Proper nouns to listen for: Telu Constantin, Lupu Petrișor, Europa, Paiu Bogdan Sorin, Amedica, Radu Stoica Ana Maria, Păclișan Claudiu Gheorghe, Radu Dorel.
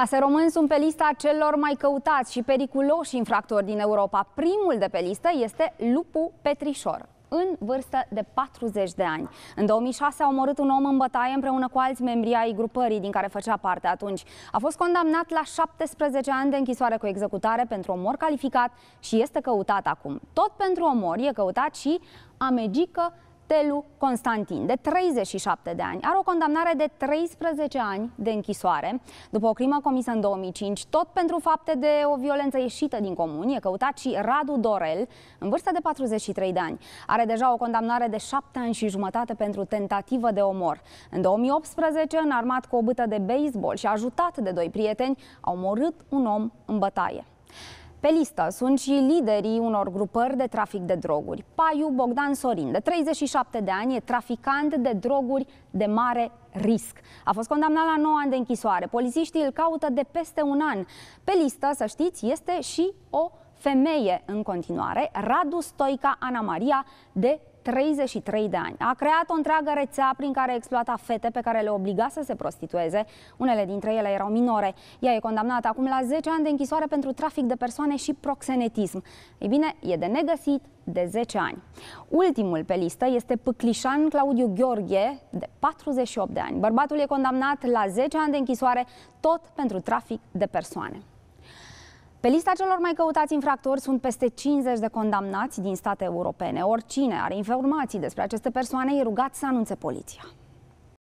Pase români sunt pe lista celor mai căutați și periculoși infractori din Europa. Primul de pe listă este Lupu Petrișor, în vârstă de 40 de ani. În 2006 a omorât un om în bătaie împreună cu alți membri ai grupării din care făcea parte atunci. A fost condamnat la 17 ani de închisoare cu executare pentru omor calificat și este căutat acum. Tot pentru omor e căutat și Amedica Telu Constantin, de 37 de ani. Are o condamnare de 13 ani de închisoare după o crimă comisă în 2005. Tot pentru fapte de o violență ieșită din comun e căutat și Radu Dorel, în vârstă de 43 de ani. Are deja o condamnare de 7 ani și jumătate pentru tentativă de omor. În 2018, înarmat cu o bâtă de baseball și ajutat de doi prieteni, a omorât un om în bătaie. Pe listă sunt și liderii unor grupări de trafic de droguri. Paiu Bogdan Sorin, de 37 de ani, e traficant de droguri de mare risc. A fost condamnat la 9 ani de închisoare. Polițiștii îl caută de peste un an. Pe listă, să știți, este și o femeie în continuare, Radu Stoica Ana Maria, de 33 de ani. A creat o întreagă rețea prin care exploata fete pe care le obliga să se prostitueze. Unele dintre ele erau minore. Ea e condamnată acum la 10 ani de închisoare pentru trafic de persoane și proxenetism. Ei bine, e de negăsit de 10 ani. Ultimul pe listă este Păclișan Claudiu Gheorghe, de 48 de ani. Bărbatul e condamnat la 10 ani de închisoare tot pentru trafic de persoane. Pe lista celor mai căutați infractori sunt peste 50 de condamnați din state europene. Oricine are informații despre aceste persoane e rugat să anunțe poliția.